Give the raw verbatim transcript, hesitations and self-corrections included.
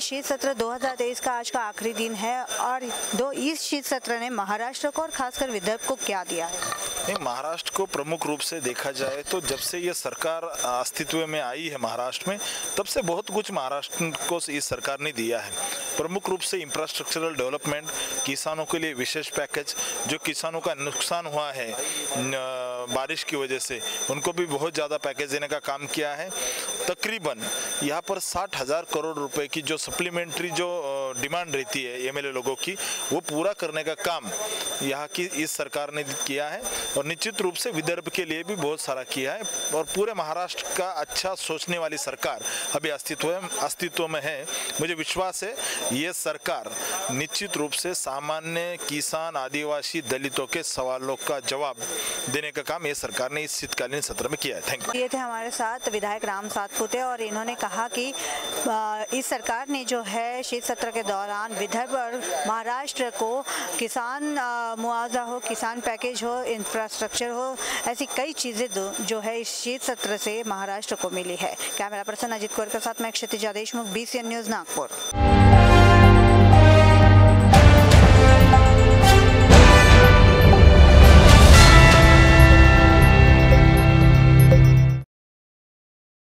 कि शीत सत्र दो हज़ार तेईस का आज का आखिरी दिन है और दो इस शीत सत्र ने महाराष्ट्र को और खासकर विदर्भ को क्या दिया है? महाराष्ट्र को प्रमुख रूप से देखा जाए तो जब से ये सरकार अस्तित्व में आई है महाराष्ट्र में, तब से बहुत कुछ महाराष्ट्र को इस सरकार ने दिया है। प्रमुख रूप से इंफ्रास्ट्रक्चरल डेवलपमेंट, किसानों के लिए विशेष पैकेज, जो किसानों का नुकसान हुआ है बारिश की वजह से उनको भी बहुत ज़्यादा पैकेज देने का काम किया है। तकरीबन यहाँ पर साठ हज़ार करोड़ रुपए की जो सप्लीमेंट्री जो डिमांड रहती है एमएलए लोगों की, वो पूरा करने का काम यहाँ की इस सरकार ने किया है और निश्चित रूप से विदर्भ के लिए भी बहुत सारा किया है। और पूरे महाराष्ट्र का अच्छा सोचने वाली सरकार अभी अस्तित्व अस्तित्व में है। मुझे विश्वास है ये सरकार निश्चित रूप से सामान्य किसान, आदिवासी, दलितों के सवालों का जवाब देने का काम ये सरकार ने इस शीतकालीन सत्र में किया है। Thank you. ये थे हमारे साथ विधायक राम सातपुते और इन्होंने कहा कि इस सरकार ने जो है शीत सत्र के दौरान विदर्भ और महाराष्ट्र को किसान मुआवजा हो, किसान पैकेज हो, इंफ्रास्ट्रक्चर हो, ऐसी कई चीज़ें जो है इस शीत सत्र से महाराष्ट्र को मिली है। कैमरा पर्सन अजित कुर्कर के साथ मैं Kshitija Deshmukh, B C N news, Nagpur.